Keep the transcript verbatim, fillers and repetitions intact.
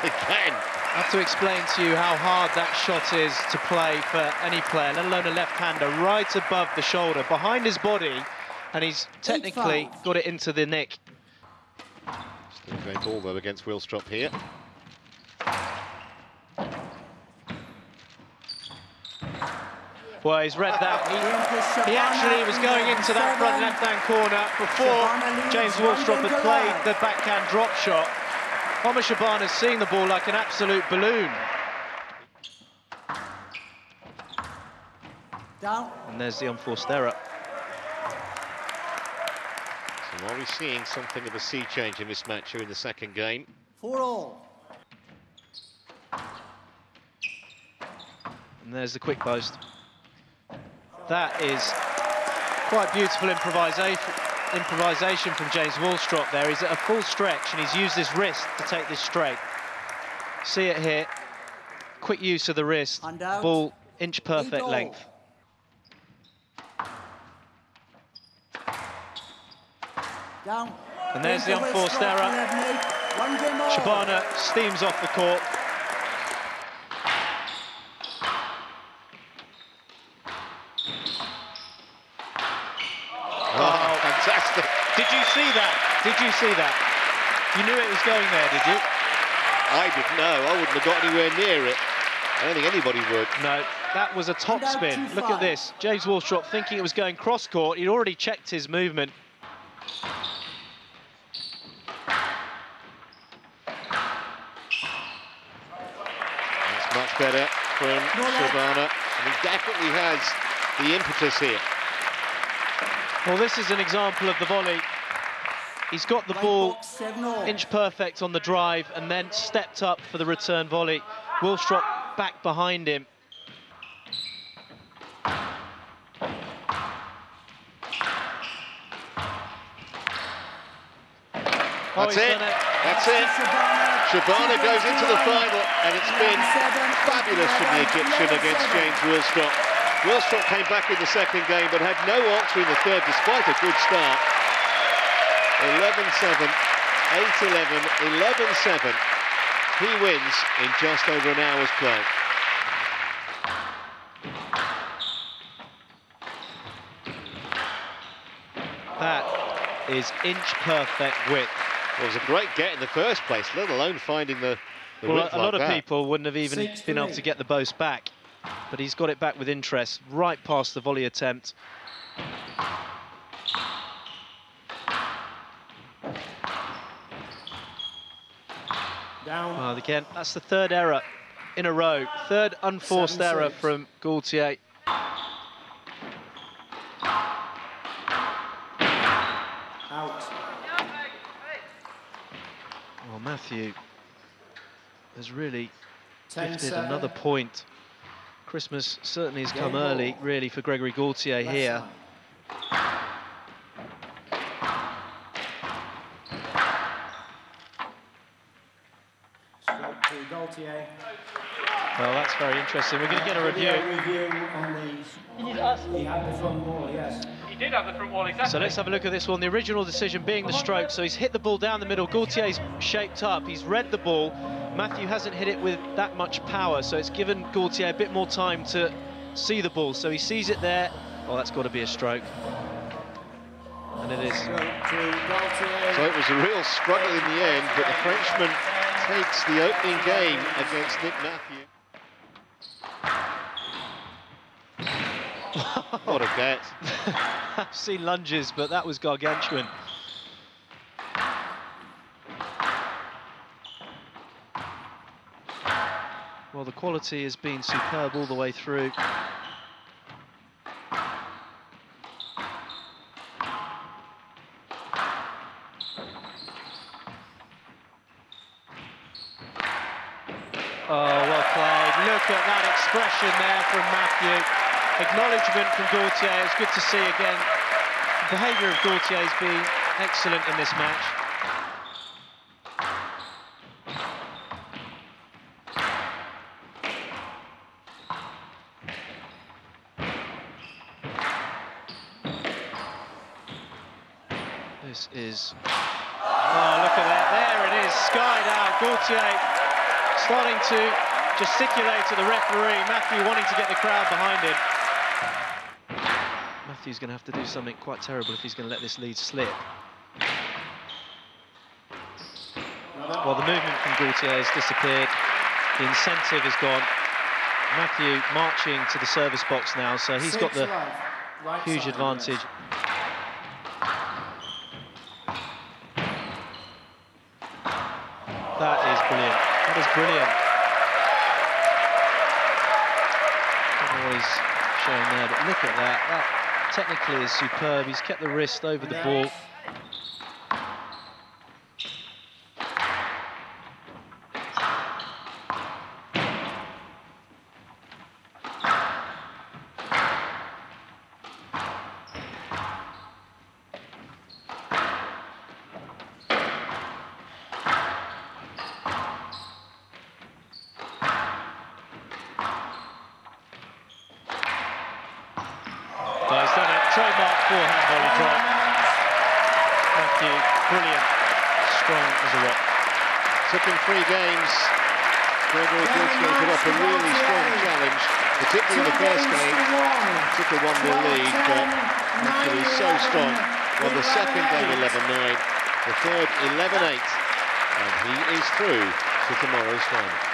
again. I have to explain to you how hard that shot is to play for any player, let alone a left-hander, right above the shoulder, behind his body, and he's technically got it into the nick. Still a great ball, though, against Willstrop here. Well, he's read that. He, he actually was going into that front left-hand corner before James Willstrop had played the backhand drop shot. Amr Shabana seeing the ball like an absolute balloon. Down. And there's the unforced error. So are we seeing something of a sea change in this match here in the second game? Four all. And there's the quick post. That is quite beautiful improvisation, improvisation from James Willstrop there. He's at a full stretch and he's used his wrist to take this straight. See it here. Quick use of the wrist. Out, ball inch perfect length. Down. And there's the unforced error. Shabana steams off the court. Did you see that? Did you see that? You knew it was going there, did you? I didn't know. I wouldn't have got anywhere near it. I don't think anybody would. No, that was a top spin. Look at this. James Willstrop thinking it was going cross-court. He'd already checked his movement. That's much better from Shabana. And he definitely has the impetus here. Well, this is an example of the volley. He's got the ball inch perfect on the drive and then stepped up for the return volley. Willstrop back behind him. That's oh, it. it. That's it. Shabana goes into the final, and it's been fabulous from the Egyptian against James Willstrop. Willstrop came back in the second game but had no answer in the third despite a good start. eleven seven, eight eleven, eleven seven. He wins in just over an hour's play. That is inch perfect width. Well, it was a great get in the first place, let alone finding the, the well, width a like lot of that. People wouldn't have even Six been three. able to get the boast back, but he's got it back with interest, right past the volley attempt. Down. Well, again, that's the third error in a row. Third unforced Seven, error six. from Gaultier. Out. Well, Matthew has really Ten, gifted seven. another point. Christmas certainly has Game come ball. early, really, for Gregory Gaultier Last here. Time. Gaultier. Well, that's very interesting. We're going to get a review. He had the front wall, yes. He did have the front wall, exactly. So let's have a look at this one. The original decision being the stroke. So he's hit the ball down the middle. Gaultier's shaped up. He's read the ball. Matthew hasn't hit it with that much power. So it's given Gaultier a bit more time to see the ball. So he sees it there. Oh, that's got to be a stroke. And it is. So it was a real struggle in the end, but the Frenchman takes the opening game against Nick Matthew. What a bet. I've seen lunges, but that was gargantuan. Well, the quality has been superb all the way through. Oh, well played. Look at that expression there from Matthew. Acknowledgement from Gaultier. It's good to see again. The behaviour of Gaultier has been excellent in this match. This is... Oh, look at that. There it is. Skied out. Gaultier starting to gesticulate to the referee. Matthew wanting to get the crowd behind him. Matthew's going to have to do something quite terrible if he's going to let this lead slip. Well, the movement from Gaultier has disappeared. The incentive is gone. Matthew marching to the service box now, so he's got the huge advantage. That is brilliant. That is brilliant. I don't know what he's showing there, but look at that. That technically is superb. He's kept the wrist over the ball. Trademark forehand volley drop. Matthew, brilliant, strong as a rock. Took him three games. Gregory Gaultier put up a really strong challenge, particularly in the first game. Took a one nil lead, but Matthew is so strong. On the second game, eleven nine. The third, eleven eight. And he is through to tomorrow's final.